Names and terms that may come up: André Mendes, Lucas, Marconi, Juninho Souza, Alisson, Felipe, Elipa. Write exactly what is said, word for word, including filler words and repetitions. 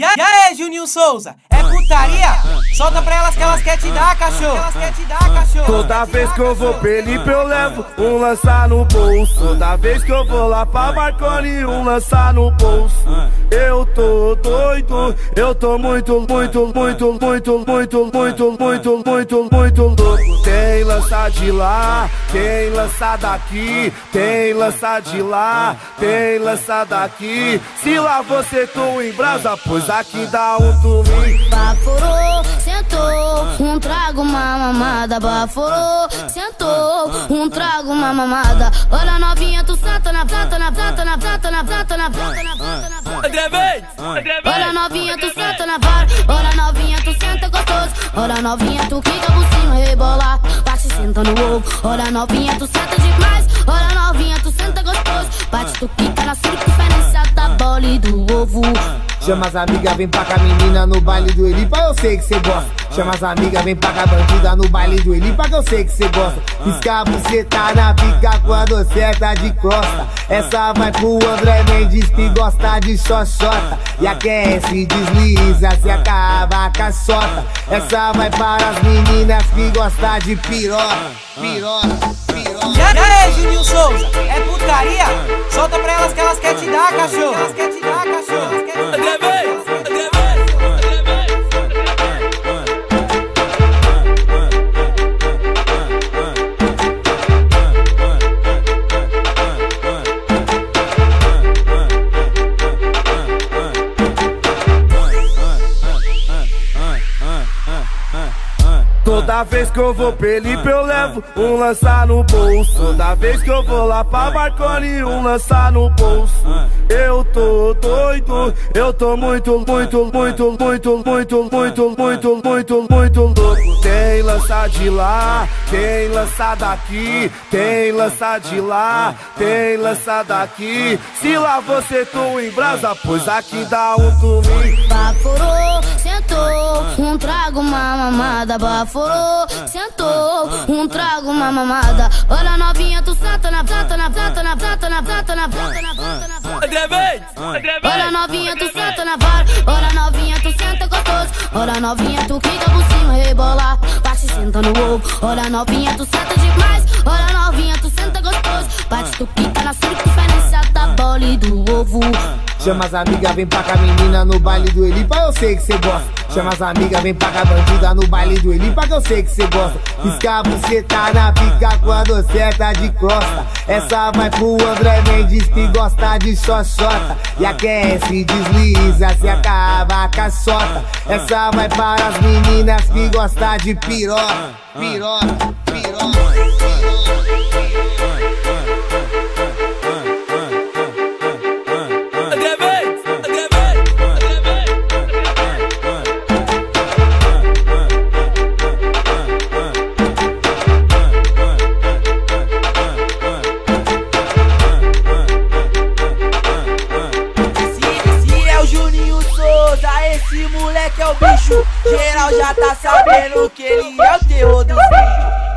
E aí, Juninho Souza, é putaria? Solta pra elas que elas querem te dar, cachorro. Elas querem te dar, cachorro. Toda vez que eu vou Felipe, eu levo um lança no bolso. Toda vez que eu vou lá pra Marconi, um lança no bolso. Eu tô doido, eu tô muito, muito, muito, muito, muito, muito, muito, muito, muito louco. Tem lança de lá, tem lança daqui, tem lança de lá, tem lança daqui. Se lá você tô em brasa, pois aqui dá um tumi. Baforou, sentou, um trago, uma mamada. Baforou, sentou, um trago, uma mamada. Olha novinha, tu senta na planta, na planta, na planta, na planta, na planta, na planta. André Mendes! Olha novinha, tu senta na vara. Olha novinha, tu senta gostoso. Olha novinha, tu quica por cima, rebola. Bate, senta no ovo. Olha novinha, tu senta demais. Olha novinha, tu senta gostoso. Bate, tu quica na circunferência da bola e do ovo. Chama as amigas, vem pra cá, menina, no baile do Elipa, eu sei que cê gosta. Chama as amigas, vem pra cá, bandida, no baile do Elipa, que eu sei que cê gosta. Piscava, cê tá na pica quando cê tá de costa. Essa vai pro André Mendes que gosta de xoxota. E a quem se desliza, cê acaba com a sota. Essa vai para as meninas que gostam de piroca. Piroca, piroca. E aí, Juninho Souza, é putaria? Solta pra elas que elas querem te dar, cachorro. Elas querem te dar, cachorro. Toda vez que eu vou Felipe, eu levo um lança no bolso. Toda vez que eu vou lá pra Marconi, um lança no bolso. Eu tô doido, eu tô muito, muito, muito, muito, muito, muito, muito, muito, muito louco. Tem lança de lá, tem lança daqui, tem lança de lá, tem lança daqui. Se lá você tô em brasa, pois aqui dá um tumi. Baforou, sentou, um trago, uma mamada. Baforou, sentou, um trago, uma mamada. Olha novinha, tu senta na planta, na planta, na planta, na planta, na planta, na planta, na planta. Olha novinha, tu senta na vara. Olha novinha, tu senta gostoso. Olha novinha, tu quica por cima, rebola. Bate, senta no ovo. Olha novinha, tu senta demais. Olha novinha, tu senta gostoso. Bate, tu quica na circunferência da bola e do ovo. Chama as amigas, vem pra cá, menina, no baile do Elipa, eu sei que cê gosta. Chama as amigas, vem pra cá, bandida, no baile do Elipa, que eu sei que cê gosta. Piscava, cê tá na pica quando cê tá de costa. Essa vai pro André Mendes que gosta de xoxota. E a quem se desliza, cê acaba com a sota. Essa vai para as meninas que gostam de piroca. Piroca, piroca. Esse moleque é o bicho, geral já tá sabendo que ele é o terror dos bichos.